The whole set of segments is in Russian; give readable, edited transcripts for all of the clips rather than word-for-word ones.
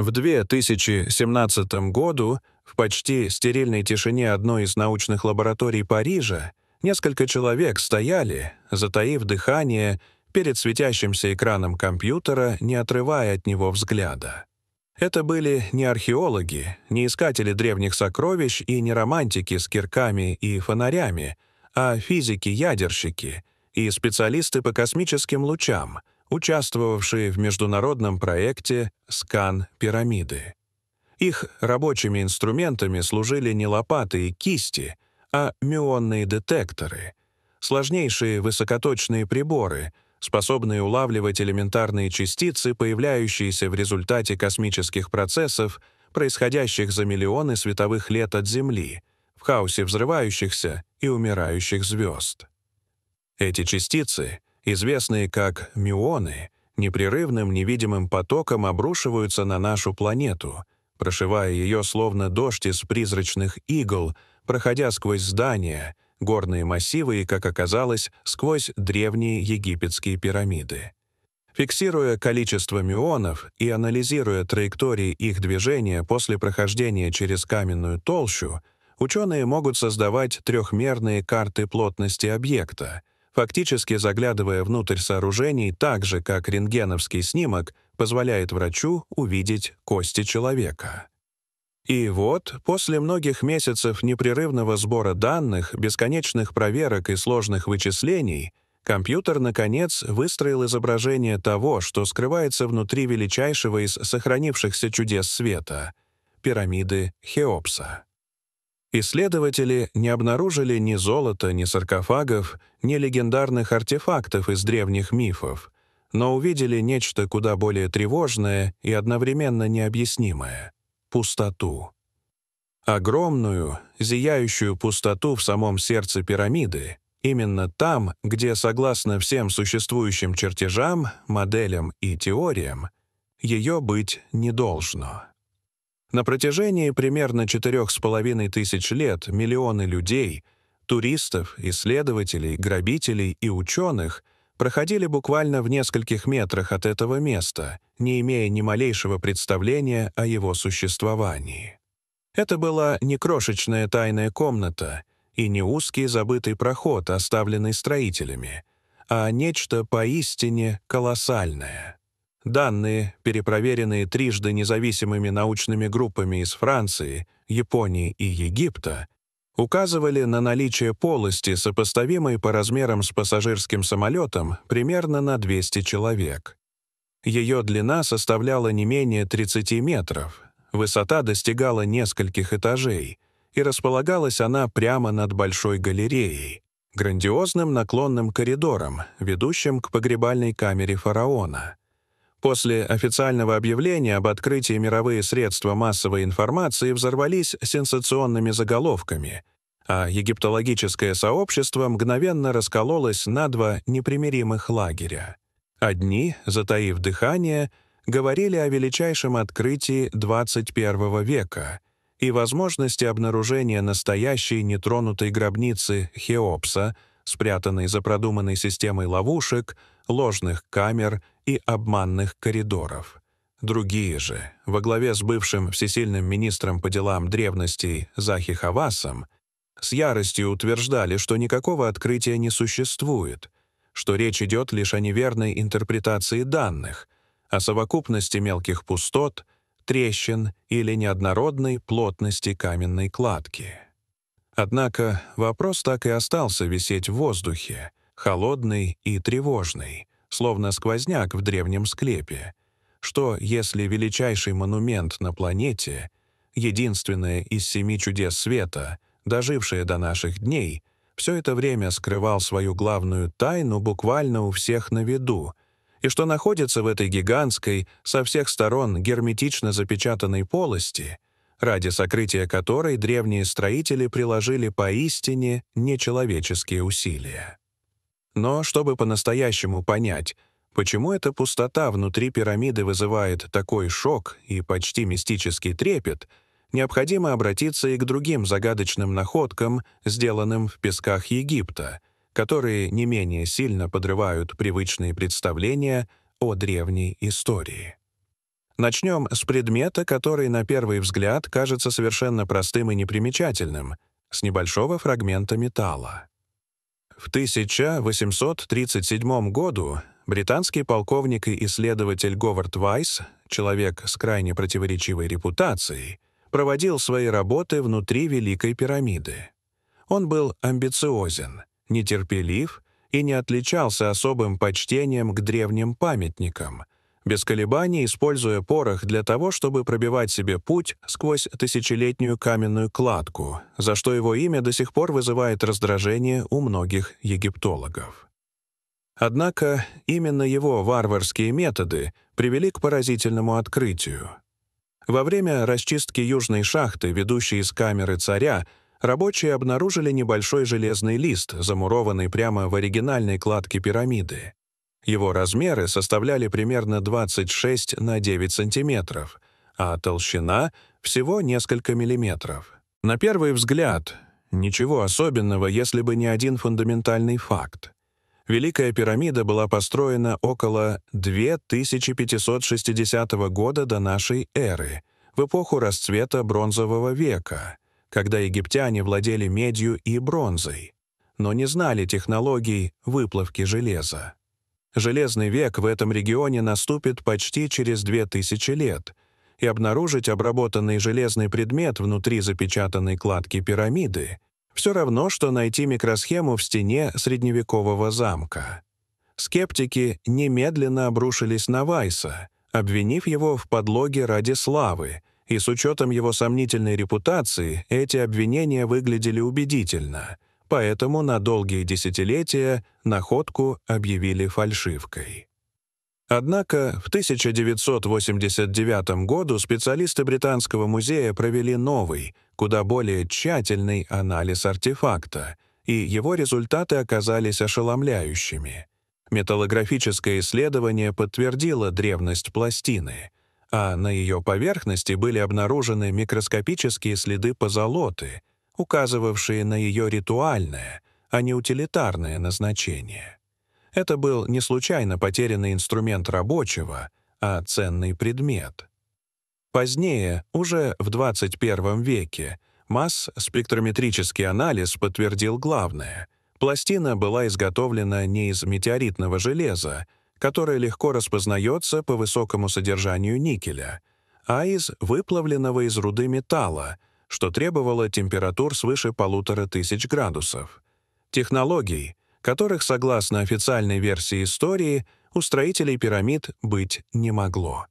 В 2017 году в почти стерильной тишине одной из научных лабораторий Парижа несколько человек стояли, затаив дыхание, перед светящимся экраном компьютера, не отрывая от него взгляда. Это были не археологи, не искатели древних сокровищ и не романтики с кирками и фонарями, а физики-ядерщики и специалисты по космическим лучам, участвовавшие в международном проекте «Скан пирамиды». Их рабочими инструментами служили не лопаты и кисти, а мюонные детекторы, сложнейшие высокоточные приборы, способные улавливать элементарные частицы, появляющиеся в результате космических процессов, происходящих за миллионы световых лет от Земли, в хаосе взрывающихся и умирающих звезд. Эти частицы, известные как мюоны, непрерывным невидимым потоком обрушиваются на нашу планету, прошивая ее словно дождь из призрачных игл, проходя сквозь здания, горные массивы и, как оказалось, сквозь древние египетские пирамиды. Фиксируя количество мюонов и анализируя траектории их движения после прохождения через каменную толщу, ученые могут создавать трехмерные карты плотности объекта, фактически заглядывая внутрь сооружений так же, как рентгеновский снимок позволяет врачу увидеть кости человека. И вот, после многих месяцев непрерывного сбора данных, бесконечных проверок и сложных вычислений, компьютер, наконец, выстроил изображение того, что скрывается внутри величайшего из сохранившихся чудес света — пирамиды Хеопса. Исследователи не обнаружили ни золота, ни саркофагов, ни легендарных артефактов из древних мифов, но увидели нечто куда более тревожное и одновременно необъяснимое — пустоту. Огромную, зияющую пустоту в самом сердце пирамиды, именно там, где, согласно всем существующим чертежам, моделям и теориям, ее быть не должно. На протяжении примерно 4500 лет миллионы людей, туристов, исследователей, грабителей и ученых проходили буквально в нескольких метрах от этого места, не имея ни малейшего представления о его существовании. Это была не крошечная тайная комната и не узкий забытый проход, оставленный строителями, а нечто поистине колоссальное. Данные, перепроверенные трижды независимыми научными группами из Франции, Японии и Египта, указывали на наличие полости, сопоставимой по размерам с пассажирским самолетом, примерно на 200 человек. Ее длина составляла не менее 30 метров, высота достигала нескольких этажей, и располагалась она прямо над Большой галереей, грандиозным наклонным коридором, ведущим к погребальной камере фараона. После официального объявления об открытии мировые средства массовой информации взорвались сенсационными заголовками, а египтологическое сообщество мгновенно раскололось на два непримиримых лагеря. Одни, затаив дыхание, говорили о величайшем открытии 21 века и возможности обнаружения настоящей нетронутой гробницы Хеопса, спрятанной за продуманной системой ловушек, ложных камер и обманных коридоров. Другие же, во главе с бывшим всесильным министром по делам древностей Захи Хавасом, с яростью утверждали, что никакого открытия не существует, что речь идет лишь о неверной интерпретации данных, о совокупности мелких пустот, трещин или неоднородной плотности каменной кладки. Однако вопрос так и остался висеть в воздухе, холодный и тревожный, словно сквозняк в древнем склепе. Что, если величайший монумент на планете, единственное из 7 чудес света, дожившее до наших дней, все это время скрывал свою главную тайну буквально у всех на виду, и что находится в этой гигантской, со всех сторон герметично запечатанной полости, ради сокрытия которой древние строители приложили поистине нечеловеческие усилия. Но чтобы по-настоящему понять, почему эта пустота внутри пирамиды вызывает такой шок и почти мистический трепет, необходимо обратиться и к другим загадочным находкам, сделанным в песках Египта, которые не менее сильно подрывают привычные представления о древней истории. Начнем с предмета, который на первый взгляд кажется совершенно простым и непримечательным, с небольшого фрагмента металла. В 1837 году британский полковник и исследователь Говард Вайс, человек с крайне противоречивой репутацией, проводил свои работы внутри Великой пирамиды. Он был амбициозен, нетерпелив и не отличался особым почтением к древним памятникам, без колебаний используя порох для того, чтобы пробивать себе путь сквозь тысячелетнюю каменную кладку, за что его имя до сих пор вызывает раздражение у многих египтологов. Однако именно его варварские методы привели к поразительному открытию. Во время расчистки южной шахты, ведущей из камеры царя, рабочие обнаружили небольшой железный лист, замурованный прямо в оригинальной кладке пирамиды. Его размеры составляли примерно 26 на 9 сантиметров, а толщина — всего несколько миллиметров. На первый взгляд, ничего особенного, если бы не один фундаментальный факт. Великая пирамида была построена около 2560 года до нашей эры, в эпоху расцвета Бронзового века, когда египтяне владели медью и бронзой, но не знали технологий выплавки железа. Железный век в этом регионе наступит почти через 2000 лет, и обнаружить обработанный железный предмет внутри запечатанной кладки пирамиды все равно, что найти микросхему в стене средневекового замка. Скептики немедленно обрушились на Вайса, обвинив его в подлоге ради славы, и с учетом его сомнительной репутации эти обвинения выглядели убедительно, поэтому на долгие десятилетия находку объявили фальшивкой. Однако в 1989 году специалисты Британского музея провели новый, куда более тщательный анализ артефакта, и его результаты оказались ошеломляющими. Металлографическое исследование подтвердило древность пластины, а на ее поверхности были обнаружены микроскопические следы позолоты, указывавшие на ее ритуальное, а не утилитарное назначение. Это был не случайно потерянный инструмент рабочего, а ценный предмет. Позднее, уже в 21 веке, масс-спектрометрический анализ подтвердил главное. Пластина была изготовлена не из метеоритного железа, которое легко распознается по высокому содержанию никеля, а из выплавленного из руды металла, что требовало температур свыше 1500 градусов. Технологий, которых, согласно официальной версии истории, у строителей пирамид быть не могло.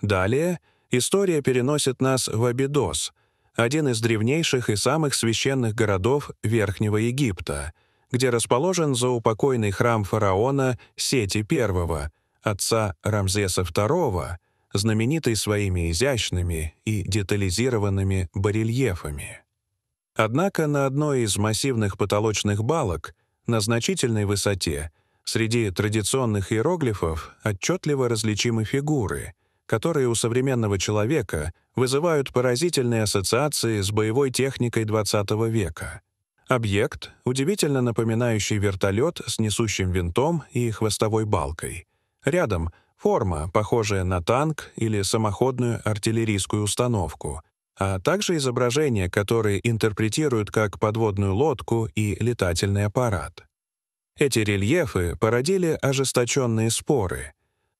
Далее история переносит нас в Абидос, один из древнейших и самых священных городов Верхнего Египта, где расположен заупокойный храм фараона Сети I, отца Рамзеса II, знаменитый своими изящными и детализированными барельефами. Однако на одной из массивных потолочных балок на значительной высоте среди традиционных иероглифов отчетливо различимы фигуры, которые у современного человека вызывают поразительные ассоциации с боевой техникой XX века. Объект, удивительно напоминающий вертолет с несущим винтом и хвостовой балкой. Рядом форма, похожая на танк или самоходную артиллерийскую установку, а также изображения, которые интерпретируют как подводную лодку и летательный аппарат. Эти рельефы породили ожесточенные споры.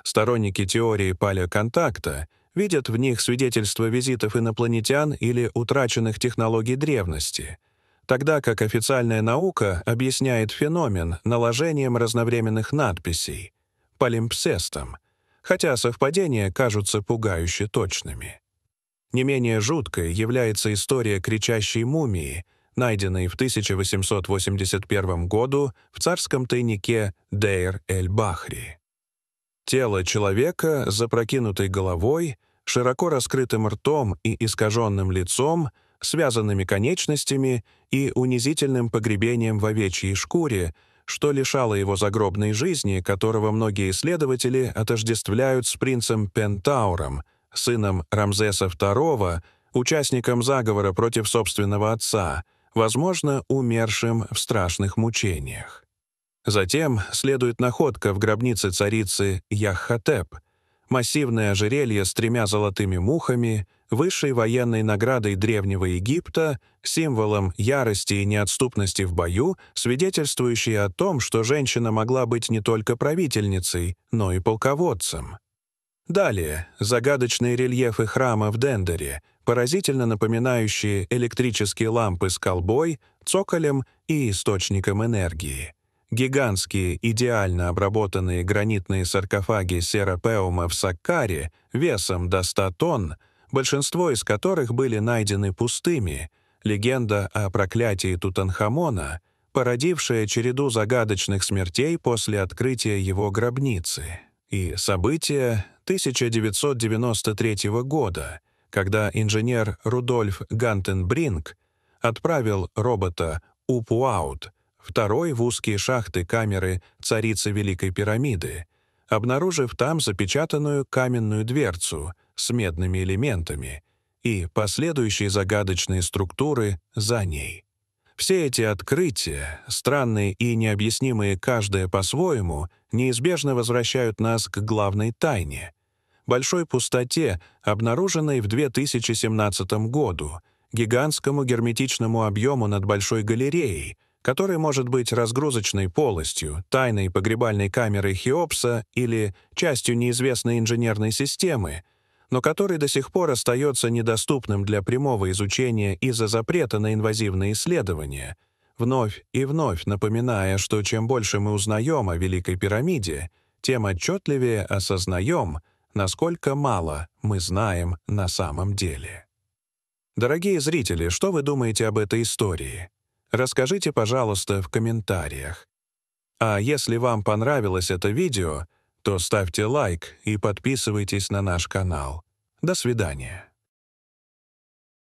Сторонники теории палеоконтакта видят в них свидетельство визитов инопланетян или утраченных технологий древности, тогда как официальная наука объясняет феномен наложением разновременных надписей, палимпсестом, хотя совпадения кажутся пугающе точными. Не менее жуткой является история кричащей мумии, найденной в 1881 году в царском тайнике Дейр-эль-Бахри. Тело человека с запрокинутой головой, широко раскрытым ртом и искаженным лицом, связанными конечностями и унизительным погребением в овечьей шкуре, что лишало его загробной жизни, которого многие исследователи отождествляют с принцем Пентауром, сыном Рамзеса II, участником заговора против собственного отца, возможно, умершим в страшных мучениях. Затем следует находка в гробнице царицы Яххотеп, массивное ожерелье с тремя золотыми мухами, высшей военной наградой Древнего Египта, символом ярости и неотступности в бою, свидетельствующей о том, что женщина могла быть не только правительницей, но и полководцем. Далее загадочные рельефы храма в Дендере, поразительно напоминающие электрические лампы с колбой, цоколем и источником энергии. Гигантские, идеально обработанные гранитные саркофаги Серапеума в Саккаре весом до 100 тонн, большинство из которых были найдены пустыми, легенда о проклятии Тутанхамона, породившая череду загадочных смертей после открытия его гробницы, и события 1993 года, когда инженер Рудольф Гантенбринк отправил робота Упуаут, второй в узкие шахты камеры царицы Великой пирамиды, обнаружив там запечатанную каменную дверцу с медными элементами и последующие загадочные структуры за ней. Все эти открытия, странные и необъяснимые каждое по-своему, неизбежно возвращают нас к главной тайне — большой пустоте, обнаруженной в 2017 году, гигантскому герметичному объему над Большой галереей, который может быть разгрузочной полостью, тайной погребальной камерой Хеопса или частью неизвестной инженерной системы, но который до сих пор остается недоступным для прямого изучения из-за запрета на инвазивные исследования, вновь и вновь напоминая, что чем больше мы узнаем о Великой пирамиде, тем отчетливее осознаем, насколько мало мы знаем на самом деле. Дорогие зрители, что вы думаете об этой истории? Расскажите, пожалуйста, в комментариях. А если вам понравилось это видео, то ставьте лайк и подписывайтесь на наш канал. До свидания.